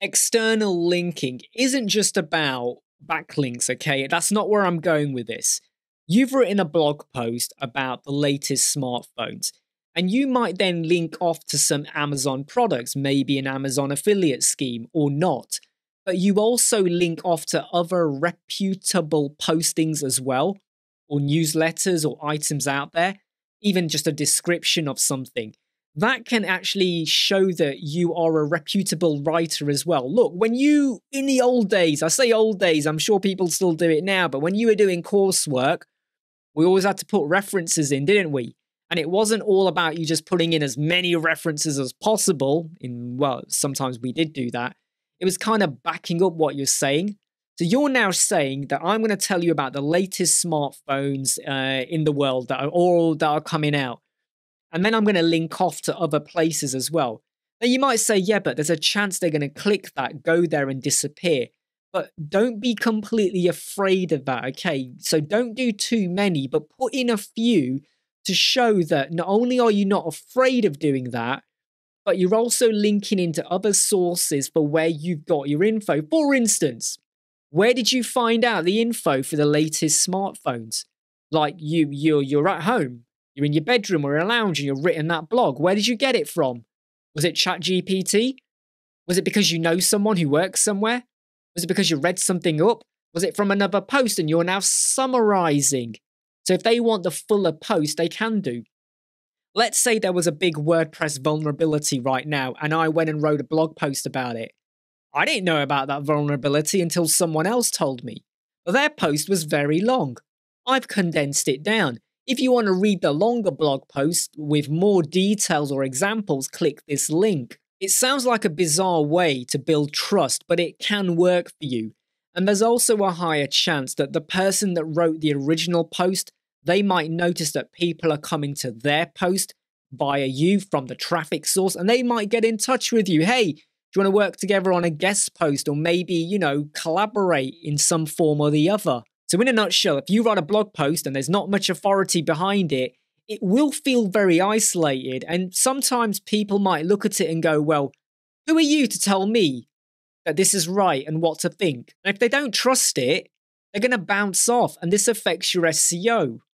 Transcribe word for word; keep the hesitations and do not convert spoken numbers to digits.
External linking isn't just about backlinks, okay? That's not where I'm going with this. You've written a blog post about the latest smartphones, and you might then link off to some Amazon products, maybe an Amazon affiliate scheme or not. But you also link off to other reputable postings as well, or newsletters or items out there, even just a description of something. That can actually show that you are a reputable writer as well. Look, when you, in the old days, I say old days, I'm sure people still do it now, but when you were doing coursework, we always had to put references in, didn't we? And it wasn't all about you just putting in as many references as possible. In, well, sometimes we did do that. It was kind of backing up what you're saying. So you're now saying that I'm going to tell you about the latest smartphones uh, in the world that are all that are coming out. And then I'm going to link off to other places as well. Now you might say, yeah, but there's a chance they're going to click that, go there and disappear. But don't be completely afraid of that, okay? So don't do too many, but put in a few to show that not only are you not afraid of doing that, but you're also linking into other sources for where you've got your info. For instance, where did you find out the info for the latest smartphones? Like you, you're, you're at home. You're in your bedroom or in a lounge and you've written that blog. Where did you get it from? Was it ChatGPT? Was it because you know someone who works somewhere? Was it because you read something up? Was it from another post and you're now summarizing? So if they want the fuller post, they can do. Let's say there was a big WordPress vulnerability right now and I went and wrote a blog post about it. I didn't know about that vulnerability until someone else told me. But their post was very long. I've condensed it down. If you want to read the longer blog post with more details or examples, click this link. It sounds like a bizarre way to build trust, but it can work for you. And there's also a higher chance that the person that wrote the original post, they might notice that people are coming to their post via you from the traffic source, and they might get in touch with you. Hey, do you want to work together on a guest post or maybe, you know, collaborate in some form or the other? So in a nutshell, if you write a blog post and there's not much authority behind it, it will feel very isolated. And sometimes people might look at it and go, well, who are you to tell me that this is right and what to think? And if they don't trust it, they're going to bounce off, and this affects your S E O.